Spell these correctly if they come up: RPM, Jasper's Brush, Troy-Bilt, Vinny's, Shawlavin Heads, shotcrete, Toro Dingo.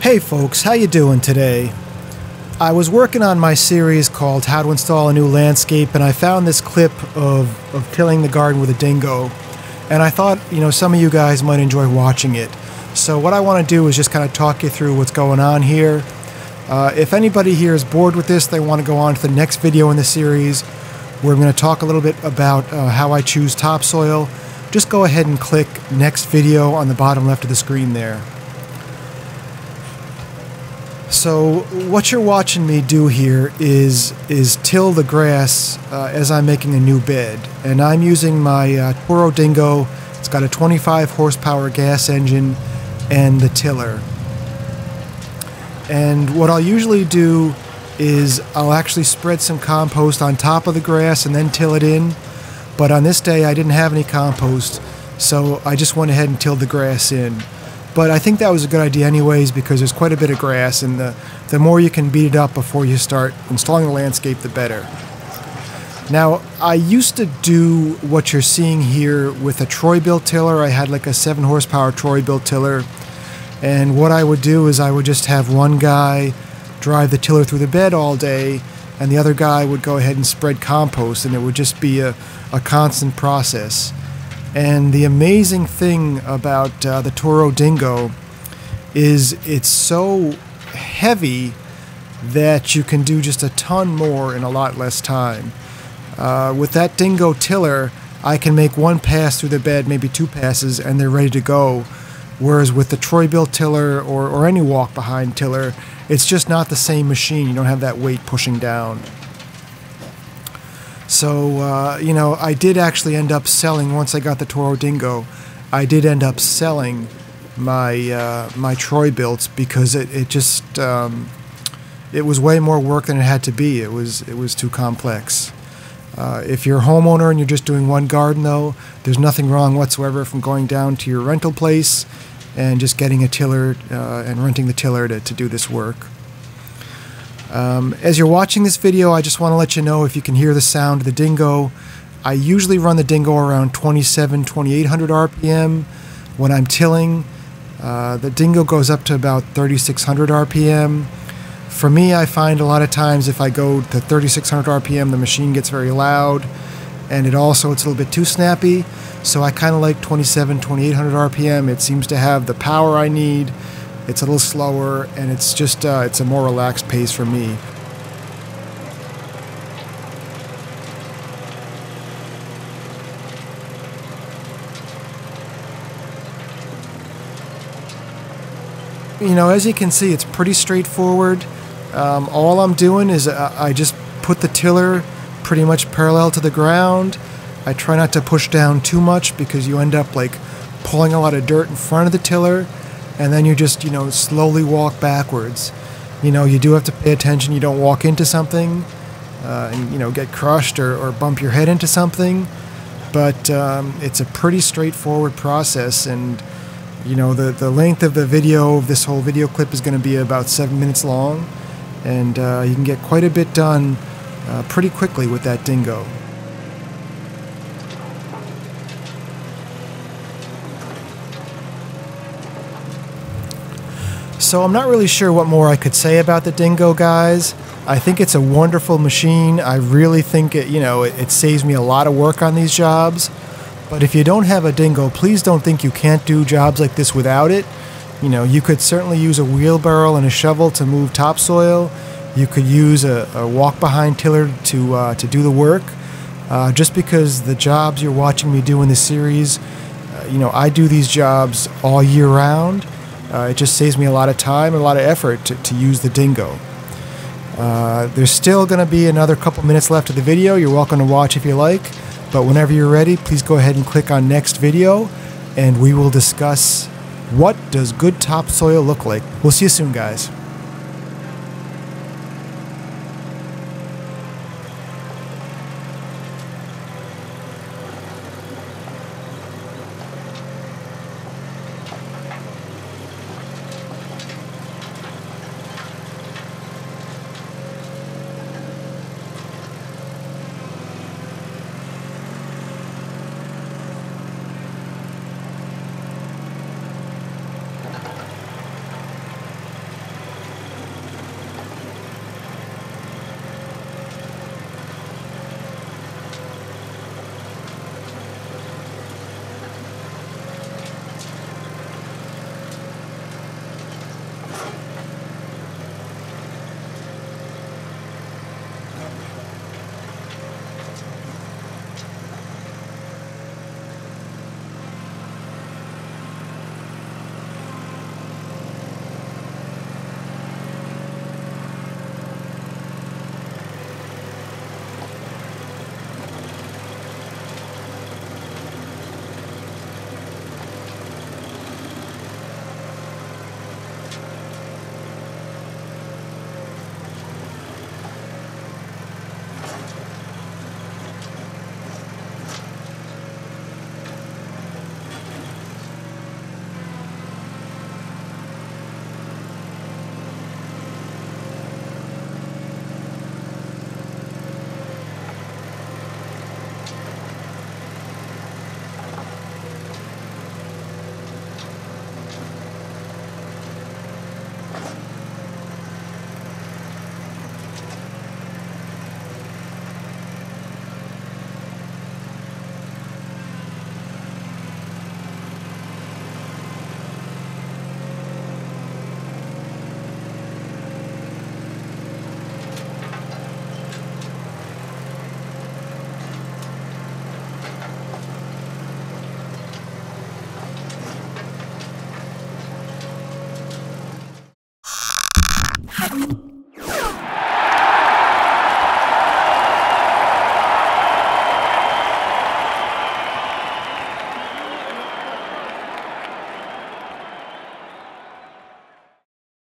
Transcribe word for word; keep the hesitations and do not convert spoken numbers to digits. Hey folks, how you doing today? I was working on my series called How to Install a New Landscape, and I found this clip of, of tilling the garden with a dingo, and I thought, you know, some of you guys might enjoy watching it. So what I want to do is just kind of talk you through what's going on here. Uh, if anybody here is bored with this, they want to go on to the next video in the series where I'm going to talk a little bit about uh, how I choose topsoil. Just go ahead and click next video on the bottom left of the screen there. So what you're watching me do here is is till the grass uh, as I'm making a new bed, and I'm using my uh, Toro Dingo. It's got a twenty-five horsepower gas engine and the tiller. And what I'll usually do is I'll actually spread some compost on top of the grass and then till it in. But on this day I didn't have any compost, so I just went ahead and tilled the grass in. But I think that was a good idea anyways, because there's quite a bit of grass, and the, the more you can beat it up before you start installing the landscape, the better. Now, I used to do what you're seeing here with a Troy-Bilt tiller. I had like a seven horsepower Troy-Bilt tiller, and what I would do is I would just have one guy drive the tiller through the bed all day, and the other guy would go ahead and spread compost, and it would just be a, a constant process. And the amazing thing about uh, the Toro Dingo is it's so heavy that you can do just a ton more in a lot less time. Uh, with that Dingo tiller, I can make one pass through the bed, maybe two passes, and they're ready to go. Whereas with the Troy-Bilt tiller or, or any walk-behind tiller, it's just not the same machine. You don't have that weight pushing down. So, uh, you know, I did actually end up selling, once I got the Toro Dingo, I did end up selling my uh, my Troy-Bilts, because it, it just, um, it was way more work than it had to be. It was, it was too complex. Uh, if you're a homeowner and you're just doing one garden, though, there's nothing wrong whatsoever from going down to your rental place and just getting a tiller uh, and renting the tiller to, to do this work. Um, as you're watching this video, I just want to let you know if you can hear the sound of the dingo. I usually run the dingo around twenty-seven, twenty-eight hundred R P M when I'm tilling. Uh, the dingo goes up to about thirty-six hundred R P M. For me, I find a lot of times if I go to thirty-six hundred R P M, the machine gets very loud, and it also, it's a little bit too snappy. So I kind of like twenty-seven, twenty-eight hundred R P M. It seems to have the power I need. It's a little slower, and it's just uh, it's a more relaxed pace for me. You know, as you can see, it's pretty straightforward. Um, all I'm doing is uh, I just put the tiller pretty much parallel to the ground. I try not to push down too much, because you end up like pulling a lot of dirt in front of the tiller. And then you just, you know, slowly walk backwards. You know, you do have to pay attention you don't walk into something uh, and, you know, get crushed or, or bump your head into something. But um, it's a pretty straightforward process. And, you know, the, the length of the video, of this whole video clip, is going to be about seven minutes long. And uh, you can get quite a bit done uh, pretty quickly with that dingo. So I'm not really sure what more I could say about the dingo, guys. I think it's a wonderful machine. I really think it, you know, it, it saves me a lot of work on these jobs. But if you don't have a dingo, please don't think you can't do jobs like this without it. You know, you could certainly use a wheelbarrow and a shovel to move topsoil. You could use a, a walk-behind tiller to, uh, to do the work. Uh, just because the jobs you're watching me do in this series, uh, you know, I do these jobs all year round. Uh, it just saves me a lot of time and a lot of effort to, to use the dingo. Uh, there's still going to be another couple minutes left of the video. You're welcome to watch if you like, but whenever you're ready, please go ahead and click on next video, and we will discuss what does good topsoil look like. We'll see you soon, guys.